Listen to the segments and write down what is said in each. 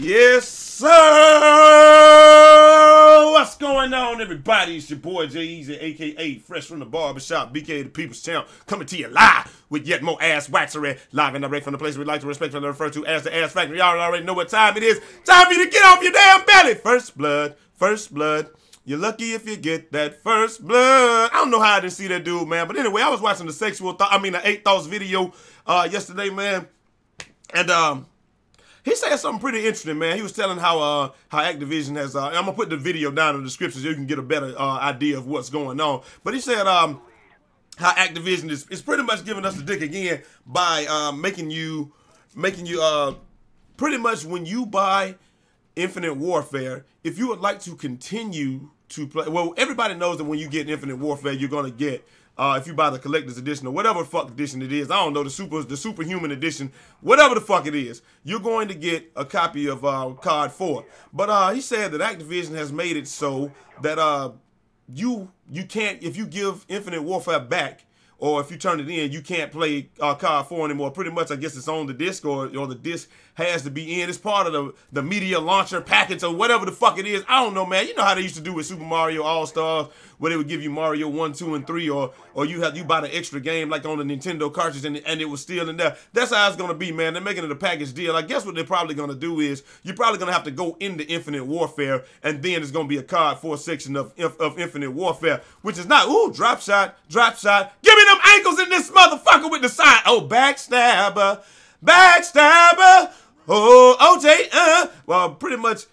Yes, sir! What's going on, everybody? It's your boy, Jai Eazy, a.k.a. Fresh from the Barbershop, BK, the People's Champ, coming to you live with yet more ass waxery, live and direct from the place we like to respectfully refer to as the Ass Factory. Y'all already know what time it is. Time for you to get off your damn belly! First blood, first blood. You're lucky if you get that first blood. I don't know how I didn't see that dude, man. But anyway, I was watching the the Eight Thoughts video yesterday, man. And he said something pretty interesting, man. He was telling how Activision has, I'm gonna put the video down in the description so you can get a better idea of what's going on. But he said how Activision is pretty much giving us the dick again by making you pretty much, when you buy Infinite Warfare, if you would like to continue to play, well, everybody knows that when you get Infinite Warfare, you're gonna get, if you buy the collector's edition or whatever fuck edition it is, I don't know, the superhuman edition, whatever the fuck it is, you're going to get a copy of COD 4. But he said that Activision has made it so that you can't, if you give Infinite Warfare back or if you turn it in, you can't play COD 4 anymore. Pretty much, I guess it's on the disc, or the disc has to be in. It's part of the media launcher package or whatever the fuck it is. I don't know, man. You know how they used to do with Super Mario All Stars, where they would give you Mario 1, 2, and 3, or you buy the extra game like on the Nintendo cartridge, and it was still in there. That's how it's gonna be, man. They're making it a package deal. I guess what they're probably gonna do is you're probably gonna have to go into Infinite Warfare, and then it's gonna be a COD 4 section of Infinite Warfare, which is not, ooh, drop shot, drop shot. Give me them ankles in this motherfucker with the side. Oh, backstabber, backstabber. Oh, OJ, well, pretty much,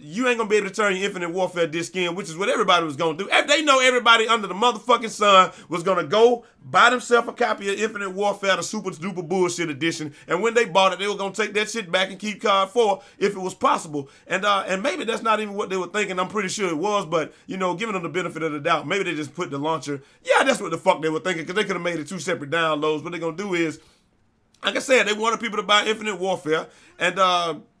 you ain't gonna be able to turn your Infinite Warfare disc in, which is what everybody was gonna do. They know everybody under the motherfucking sun was gonna go buy themselves a copy of Infinite Warfare, the super duper bullshit edition, and when they bought it, they were gonna take that shit back and keep COD 4 if it was possible. And maybe that's not even what they were thinking. I'm pretty sure it was, but you know, giving them the benefit of the doubt, maybe they just put the launcher. Yeah, that's what the fuck they were thinking, because they could have made it two separate downloads. What they're gonna do is, like I said, they wanted people to buy Infinite Warfare, and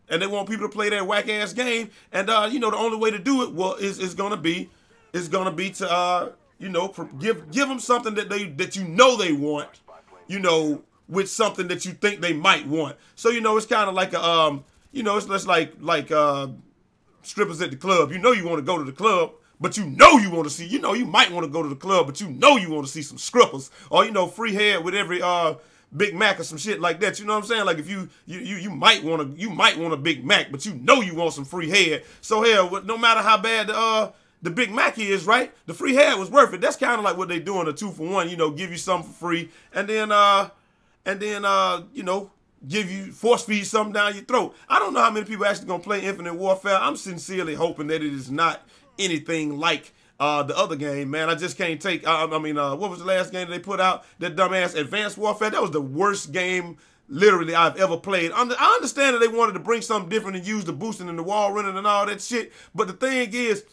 they want people to play that whack ass game, and you know, the only way to do it, well, is gonna be to you know, give them something that you know they want, you know, with something that you think they might want. So you know, it's kind of like a you know, it's like strippers at the club. You know, you want to go to the club, but you know you want to see, you know, you might want to go to the club, but you know you want to see some strippers, or you know, free hair with every Big Mac or some shit like that. You know what I'm saying? Like, if you might want a Big Mac, but you know you want some free head. So hell, no matter how bad the Big Mac is, right? The free head was worth it. That's kind of like what they do in a 2-for-1. You know, give you something for free, and then you know, give you, force feed something down your throat. I don't know how many people actually gonna play Infinite Warfare. I'm sincerely hoping that it is not anything like the other game, man. I just can't take, what was the last game they put out? That dumbass Advanced Warfare. That was the worst game, literally, I've ever played. I understand that they wanted to bring something different and use the boosting and the wall running and all that shit, but the thing is,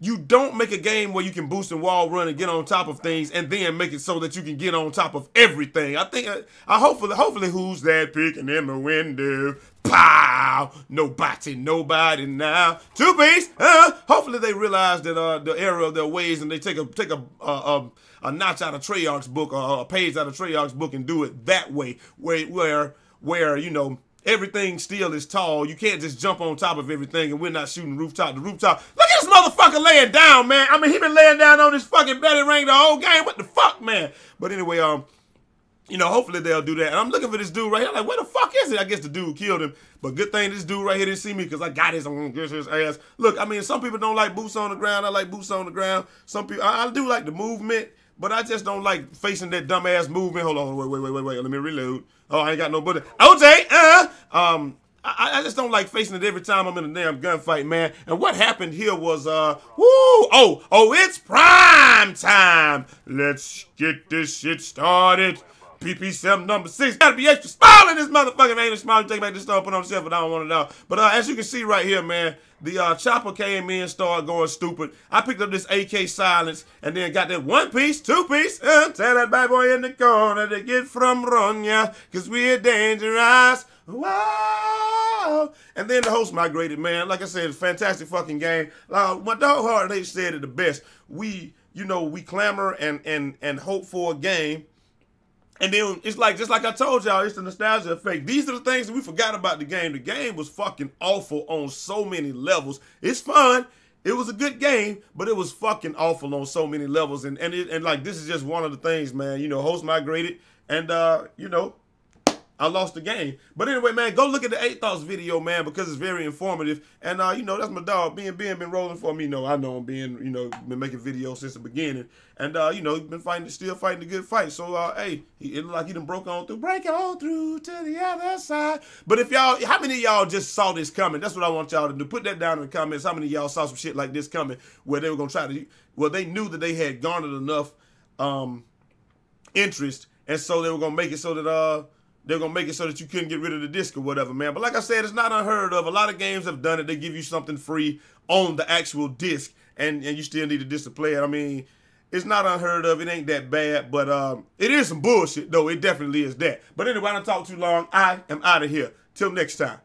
you don't make a game where you can boost and wall run and get on top of things, and then make it so that you can get on top of everything. I think, I hopefully, who's that picking in the window? Pow! Nobody, nobody now. Two piece. Hopefully they realize that the error of their ways, and they take a notch out of Treyarch's book, or a page out of Treyarch's book, and do it that way, where you know, everything still is tall. You can't just jump on top of everything, and we're not shooting rooftop to rooftop. Look at this motherfucker laying down, man. I mean, he been laying down on his fucking belly ring the whole game. What the fuck, man? But anyway, you know, hopefully they'll do that. And I'm looking for this dude right here. I'm like, where the fuck is it? I guess the dude killed him. But good thing this dude right here didn't see me, because I got his, I'm going to get his ass. Look, I mean, some people don't like boots on the ground. I like boots on the ground. Some people, I do like the movement, but I just don't like facing that dumbass movement. Hold on, wait. Let me reload. Oh, I ain't got no bullet. OJ, I just don't like facing it every time I'm in a damn gunfight, man. And what happened here was, it's prime time. Let's get this shit started. PP7 number 6. Gotta be extra smiling this motherfucker. Man, ain't smiling. Take back this stuff, put on himself, but I don't want it out. But as you can see right here, man, the chopper came in, started going stupid. I picked up this AK Silence, and then got that 1-piece, 2-piece. Tell that bad boy in the corner to get from Ronya, cause we're dangerous. Wow. And then the host migrated, man. Like I said, fantastic fucking game. My dog Hard, they said it the best. We, you know, we clamor and hope for a game And then it's like, just like I told y'all, it's the nostalgia effect. These are the things that we forgot about the game. The game was fucking awful on so many levels. It's fun. It was a good game, but it was fucking awful on so many levels. And like, this is just one of the things, man. You know, host migrated and, you know, I lost the game. But anyway, man, go look at the 8 Thoughts video, man, because it's very informative. And, you know, that's my dog. Ben been rolling for me. You know, I know him. Ben, you know, been making videos since the beginning. And, you know, been fighting, still fighting a good fight. So, hey, it looked like he done broke on through. Break on through to the other side. But if y'all, how many of y'all just saw this coming? That's what I want y'all to do. Put that down in the comments. How many of y'all saw some shit like this coming where they were going to try to, well, they knew that they had garnered enough interest. And so they were going to make it so that, they're going to make it so that you couldn't get rid of the disc or whatever, man. But like I said, it's not unheard of. A lot of games have done it. They give you something free on the actual disc, and you still need the disc to play it. I mean, it's not unheard of. It ain't that bad, but it is some bullshit, though. It definitely is that. But anyway, I don't talk too long. I am out of here. Till next time.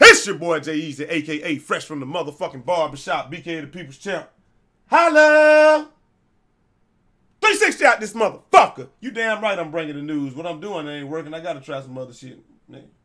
It's your boy, Jai Eazy, a.k.a. Fresh from the motherfucking barbershop, BK the People's Champ. Holla! 360 out this motherfucker. You damn right I'm bringing the news. What I'm doing ain't working. I got to try some other shit, man.